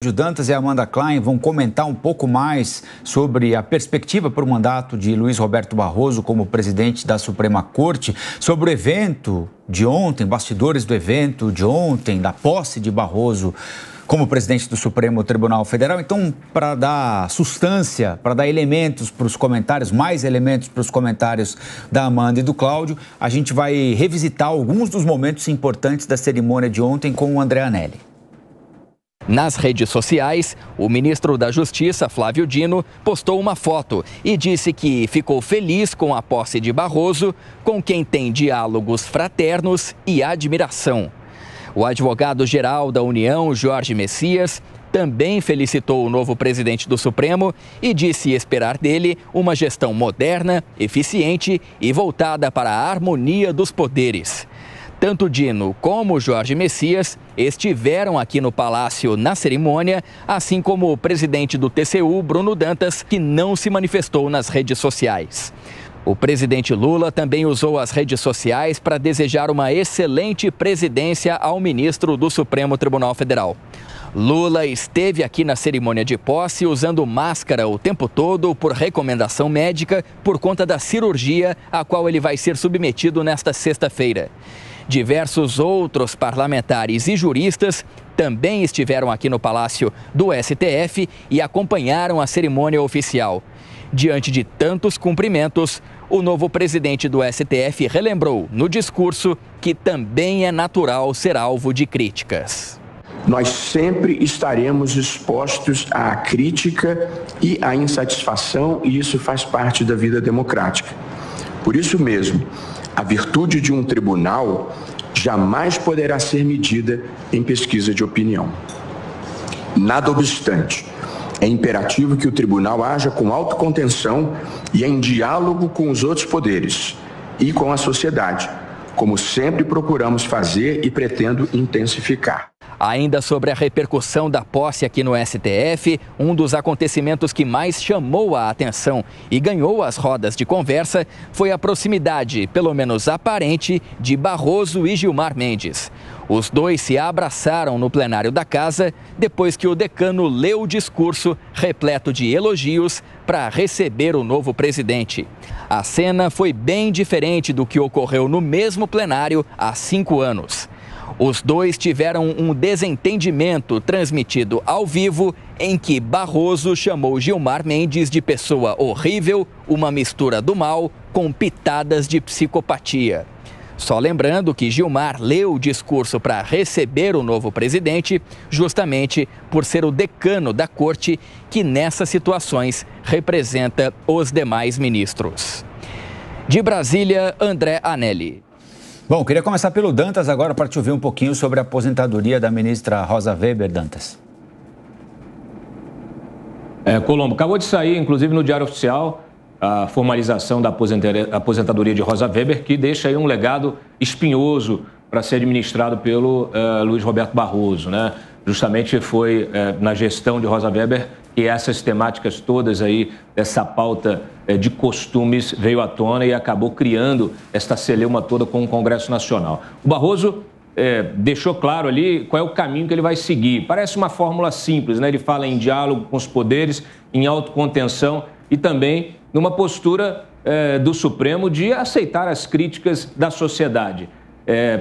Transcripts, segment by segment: Claudio Dantas e Amanda Klein vão comentar um pouco mais sobre a perspectiva para o mandato de Luiz Roberto Barroso como presidente da Suprema Corte, sobre o evento de ontem, bastidores do evento de ontem, da posse de Barroso como presidente do Supremo Tribunal Federal. Então, para dar sustância, para dar elementos para os comentários, mais elementos para os comentários da Amanda e do Cláudio, a gente vai revisitar alguns dos momentos importantes da cerimônia de ontem com o André Anelli. Nas redes sociais, o ministro da Justiça, Flávio Dino, postou uma foto e disse que ficou feliz com a posse de Barroso, com quem tem diálogos fraternos e admiração. O advogado-geral da União, Jorge Messias, também felicitou o novo presidente do Supremo e disse esperar dele uma gestão moderna, eficiente e voltada para a harmonia dos poderes. Tanto Dino como Jorge Messias estiveram aqui no Palácio na cerimônia, assim como o presidente do TCU, Bruno Dantas, que não se manifestou nas redes sociais. O presidente Lula também usou as redes sociais para desejar uma excelente presidência ao ministro do Supremo Tribunal Federal. Lula esteve aqui na cerimônia de posse usando máscara o tempo todo por recomendação médica por conta da cirurgia a qual ele vai ser submetido nesta sexta-feira. Diversos outros parlamentares e juristas também estiveram aqui no Palácio do STF e acompanharam a cerimônia oficial. Diante de tantos cumprimentos, o novo presidente do STF relembrou no discurso que também é natural ser alvo de críticas. Nós sempre estaremos expostos à crítica e à insatisfação, e isso faz parte da vida democrática. Por isso mesmo, a virtude de um tribunal jamais poderá ser medida em pesquisa de opinião. Nada obstante, é imperativo que o tribunal haja com autocontenção e em diálogo com os outros poderes e com a sociedade, como sempre procuramos fazer e pretendo intensificar. Ainda sobre a repercussão da posse aqui no STF, um dos acontecimentos que mais chamou a atenção e ganhou as rodas de conversa foi a proximidade, pelo menos aparente, de Barroso e Gilmar Mendes. Os dois se abraçaram no plenário da casa depois que o decano leu o discurso, repleto de elogios, para receber o novo presidente. A cena foi bem diferente do que ocorreu no mesmo plenário há 5 anos. Os dois tiveram um desentendimento transmitido ao vivo em que Barroso chamou Gilmar Mendes de pessoa horrível, uma mistura do mal com pitadas de psicopatia. Só lembrando que Gilmar leu o discurso para receber o novo presidente, justamente por ser o decano da corte, que nessas situações representa os demais ministros. De Brasília, André Anelli. Bom, queria começar pelo Dantas agora para te ouvir um pouquinho sobre a aposentadoria da ministra Rosa Weber, Dantas. Colombo, acabou de sair, inclusive no Diário Oficial, a formalização da aposentadoria de Rosa Weber, que deixa aí um legado espinhoso para ser administrado pelo Luiz Roberto Barroso, né? Justamente foi na gestão de Rosa Weber que essas temáticas todas aí, dessa pauta de costumes, veio à tona e acabou criando esta celeuma toda com o Congresso Nacional. O Barroso deixou claro ali qual é o caminho que ele vai seguir. Parece uma fórmula simples, né? Ele fala em diálogo com os poderes, em autocontenção e também numa postura do Supremo de aceitar as críticas da sociedade.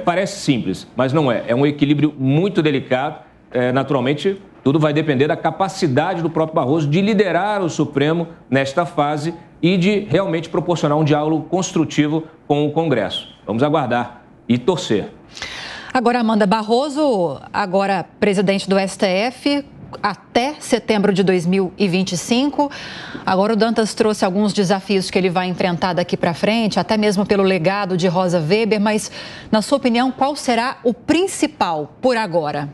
Parece simples, mas não é. É um equilíbrio muito delicado. Naturalmente, tudo vai depender da capacidade do próprio Barroso de liderar o Supremo nesta fase e de realmente proporcionar um diálogo construtivo com o Congresso. Vamos aguardar e torcer. Agora, Amanda, Barroso, agora presidente do STF, até setembro de 2025. Agora o Dantas trouxe alguns desafios que ele vai enfrentar daqui para frente, até mesmo pelo legado de Rosa Weber, mas, na sua opinião, qual será o principal por agora?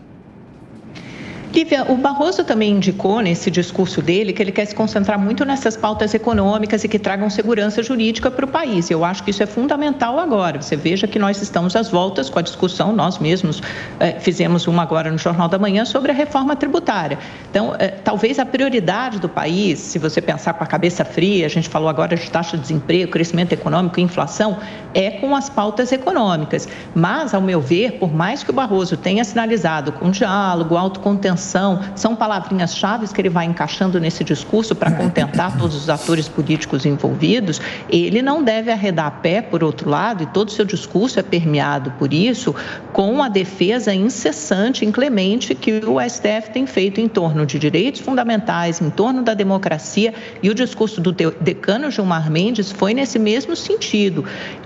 Lívia, o Barroso também indicou nesse discurso dele que ele quer se concentrar muito nessas pautas econômicas e que tragam segurança jurídica para o país. Eu acho que isso é fundamental agora. Você veja que nós estamos às voltas com a discussão, nós mesmos fizemos uma agora no Jornal da Manhã sobre a reforma tributária. Então, talvez a prioridade do país, se você pensar com a cabeça fria, a gente falou agora de taxa de desemprego, crescimento econômico e inflação, é com as pautas econômicas. Mas, ao meu ver, por mais que o Barroso tenha sinalizado com diálogo, autocontenção, corrupção, são palavrinhas-chave que ele vai encaixando nesse discurso para contentar todos os atores políticos envolvidos. Ele não deve arredar pé, por outro lado, e todo o seu discurso é permeado por isso, com a defesa incessante, inclemente, que o STF tem feito em torno de direitos fundamentais, em torno da democracia, e o discurso do decano Gilmar Mendes foi nesse mesmo sentido.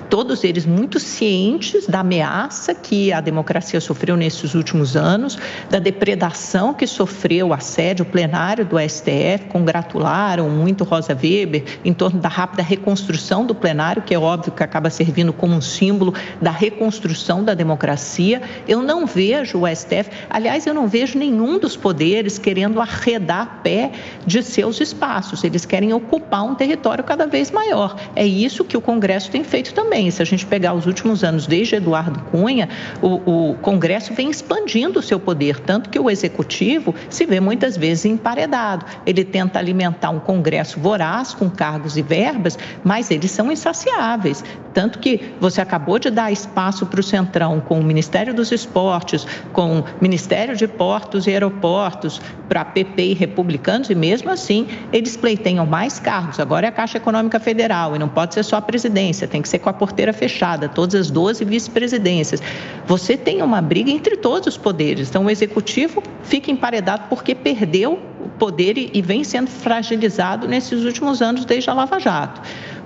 Todos eles muito cientes da ameaça que a democracia sofreu nesses últimos anos, da depredação que sofreu o assédio plenário do STF, congratularam muito Rosa Weber em torno da rápida reconstrução do plenário, que é óbvio que acaba servindo como um símbolo da reconstrução da democracia. Eu não vejo o STF, aliás, eu não vejo nenhum dos poderes querendo arredar pé de seus espaços. Eles querem ocupar um território cada vez maior. É isso que o Congresso tem feito também. Se a gente pegar os últimos anos, desde Eduardo Cunha, o Congresso vem expandindo o seu poder, tanto que o Executivo se vê muitas vezes emparedado. Ele tenta alimentar um Congresso voraz, com cargos e verbas, mas eles são insaciáveis. Tanto que você acabou de dar espaço para o Centrão com o Ministério dos Esportes, com o Ministério de Portos e Aeroportos, para PP e Republicanos, e mesmo assim eles pleiteiam mais cargos. Agora é a Caixa Econômica Federal, e não pode ser só a presidência, tem que ser com a porteira fechada, todas as 12 vice-presidências. Você tem uma briga entre todos os poderes. Então, o Executivo fica emparedado porque perdeu o poder e vem sendo fragilizado nesses últimos anos, desde a Lava Jato.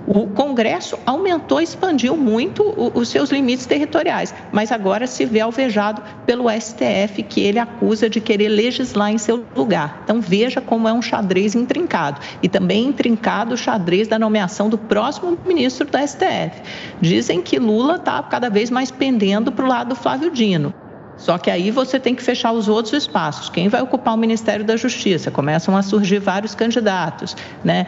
O Congresso aumentou, expandiu muito os seus limites territoriais, mas agora se vê alvejado pelo STF, que ele acusa de querer legislar em seu lugar. Então veja como é um xadrez intrincado, e também intrincado o xadrez da nomeação do próximo ministro do STF. Dizem que Lula está cada vez mais pendendo para o lado do Flávio Dino. Só que aí você tem que fechar os outros espaços. Quem vai ocupar o Ministério da Justiça? Começam a surgir vários candidatos, né?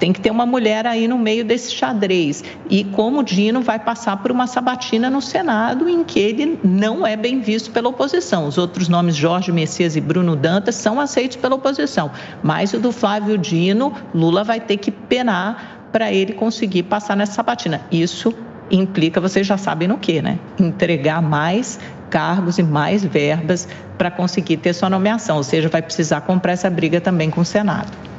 Tem que ter uma mulher aí no meio desse xadrez. E como o Dino vai passar por uma sabatina no Senado, em que ele não é bem visto pela oposição. Os outros nomes, Jorge Messias e Bruno Dantas, são aceitos pela oposição. Mas o do Flávio Dino, Lula vai ter que penar para ele conseguir passar nessa sabatina. Isso implica, vocês já sabem no quê, né? Entregar mais cargos e mais verbas para conseguir ter sua nomeação, ou seja, vai precisar comprar essa briga também com o Senado.